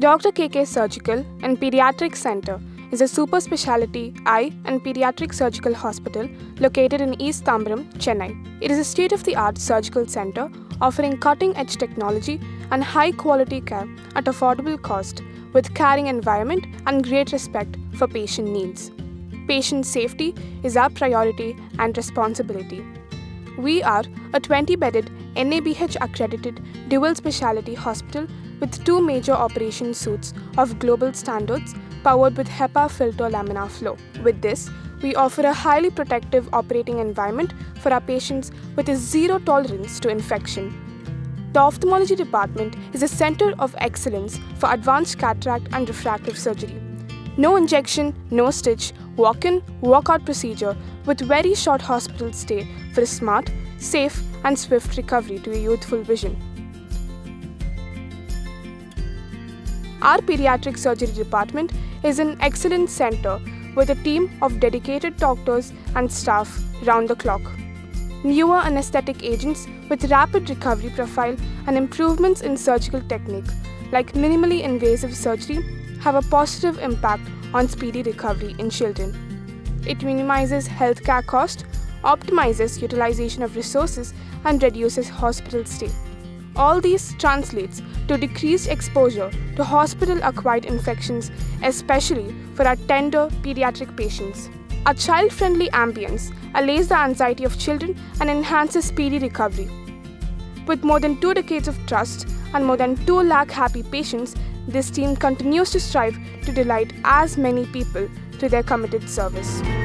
Dr. KK Surgical and Pediatric Centre is a super speciality eye and pediatric surgical hospital located in East Tambaram, Chennai. It is a state-of-the-art surgical centre offering cutting-edge technology and high-quality care at affordable cost with caring environment and great respect for patient needs. Patient safety is our priority and responsibility. We are a 20-bedded NABH-accredited dual-speciality hospital with two major operation suites of global standards powered with HEPA filter laminar flow. With this, we offer a highly protective operating environment for our patients with a zero tolerance to infection. The ophthalmology department is a center of excellence for advanced cataract and refractive surgery. No injection, no stitch, walk-in, walk-out procedure with very short hospital stay for a smart, safe and swift recovery to a youthful vision. Our pediatric surgery department is an excellent center with a team of dedicated doctors and staff round the clock. Newer anesthetic agents with rapid recovery profile and improvements in surgical technique like minimally invasive surgery have a positive impact on speedy recovery in children. It minimizes healthcare cost, optimizes utilization of resources and reduces hospital stay. All these translates to decreased exposure to hospital-acquired infections, especially for our tender pediatric patients. A child-friendly ambience allays the anxiety of children and enhances speedy recovery. With more than 2 decades of trust and more than 2 lakh happy patients, this team continues to strive to delight as many people through their committed service.